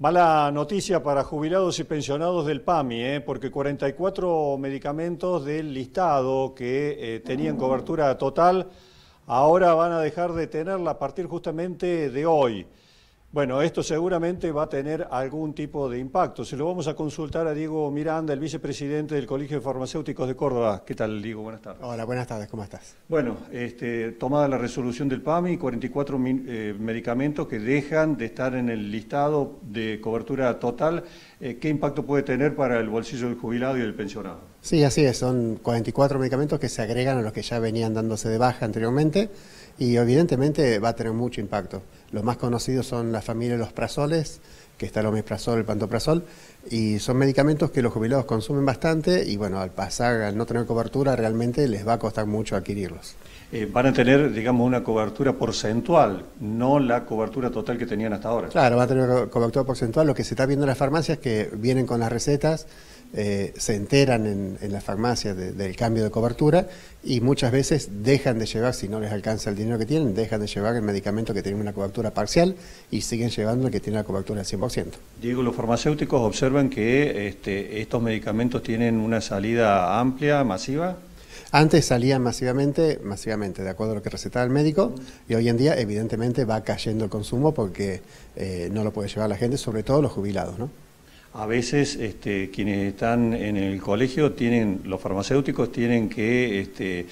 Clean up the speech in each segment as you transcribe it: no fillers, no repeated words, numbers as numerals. Mala noticia para jubilados y pensionados del PAMI, porque 44 medicamentos del listado que tenían cobertura total ahora van a dejar de tenerla a partir justamente de hoy. Bueno, esto seguramente va a tener algún tipo de impacto. Se lo vamos a consultar a Diego Miranda, el vicepresidente del Colegio de Farmacéuticos de Córdoba. ¿Qué tal, Diego? Buenas tardes. Hola, buenas tardes. ¿Cómo estás? Bueno, tomada la resolución del PAMI, 44 medicamentos que dejan de estar en el listado de cobertura total. ¿Qué impacto puede tener para el bolsillo del jubilado y del pensionado? Sí, así es. Son 44 medicamentos que se agregan a los que ya venían dándose de baja anteriormente. Y evidentemente va a tener mucho impacto. Los más conocidos son la familia de los prazoles, que está el omeprazol, el pantoprazol, y son medicamentos que los jubilados consumen bastante y bueno, al pasar, al no tener cobertura, realmente les va a costar mucho adquirirlos. Van a tener, digamos, una cobertura porcentual, no la cobertura total que tenían hasta ahora. Claro, van a tener cobertura porcentual. Lo que se está viendo en las farmacias es que vienen con las recetas, se enteran en las farmacias del cambio de cobertura y muchas veces dejan de llevar, si no les alcanza el dinero que tienen, dejan de llevar el medicamento que tiene una cobertura parcial y siguen llevando el que tiene la cobertura al 100%. Diego, los farmacéuticos observan que estos medicamentos tienen una salida amplia, masiva. Antes salían masivamente, de acuerdo a lo que recetaba el médico, y hoy en día evidentemente va cayendo el consumo porque no lo puede llevar la gente, sobre todo los jubilados, ¿no? A veces quienes están en el colegio, los farmacéuticos tienen que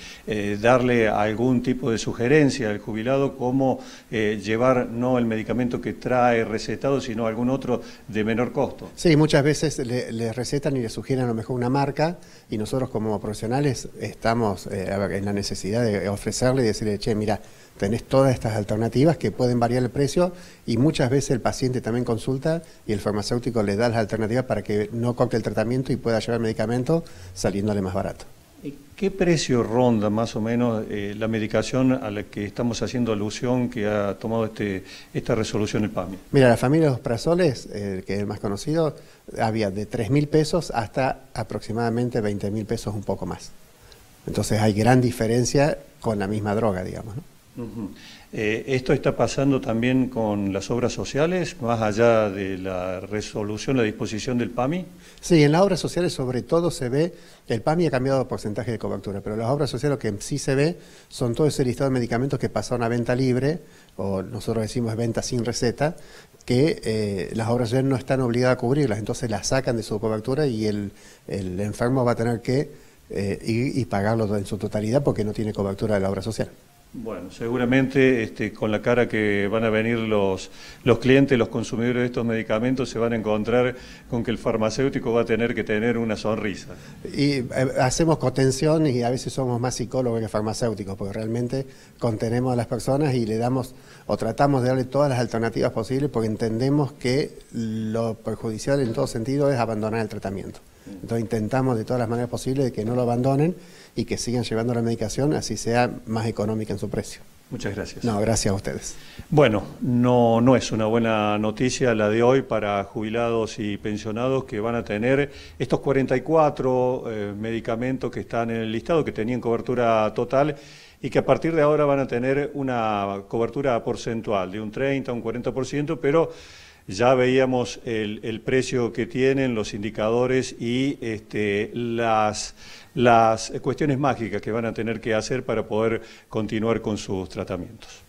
darle algún tipo de sugerencia al jubilado, cómo llevar no el medicamento que trae recetado, sino algún otro de menor costo. Sí, muchas veces les recetan y les sugieren a lo mejor una marca, y nosotros como profesionales estamos en la necesidad de ofrecerle y decirle, che, mira, tenés todas estas alternativas que pueden variar el precio, y muchas veces el paciente también consulta y el farmacéutico le da las alternativas para que no corte el tratamiento y pueda llevar el medicamento saliéndole más barato. ¿Qué precio ronda más o menos la medicación a la que estamos haciendo alusión que ha tomado esta resolución el PAMI? Mira, la familia de los prazoles, que es el más conocido, había de 3.000 pesos hasta aproximadamente 20.000 pesos, un poco más. Entonces hay gran diferencia con la misma droga, digamos, ¿no? Esto está pasando también con las obras sociales, más allá de la resolución, la disposición del PAMI. Sí, en las obras sociales sobre todo se ve, el PAMI ha cambiado el porcentaje de cobertura, pero las obras sociales lo que sí se ve son todo ese listado de medicamentos que pasaron a venta libre, o nosotros decimos venta sin receta, que las obras sociales no están obligadas a cubrirlas, entonces las sacan de su cobertura y el enfermo va a tener que ir y pagarlo en su totalidad porque no tiene cobertura de la obra social. Bueno, seguramente con la cara que van a venir los clientes, los consumidores de estos medicamentos, se van a encontrar con que el farmacéutico va a tener que tener una sonrisa. Y hacemos contención y a veces somos más psicólogos que farmacéuticos, porque realmente contenemos a las personas y le damos o tratamos de darle todas las alternativas posibles porque entendemos que lo perjudicial en todo sentido es abandonar el tratamiento. Entonces intentamos de todas las maneras posibles de que no lo abandonen y que sigan llevando la medicación, así sea más económica en su precio. Muchas gracias. No, gracias a ustedes. Bueno, no es una buena noticia la de hoy para jubilados y pensionados que van a tener estos 44 medicamentos que están en el listado, que tenían cobertura total y que a partir de ahora van a tener una cobertura porcentual de un 30, un 40%, pero ya veíamos el precio que tienen, los indicadores y las cuestiones mágicas que van a tener que hacer para poder continuar con sus tratamientos.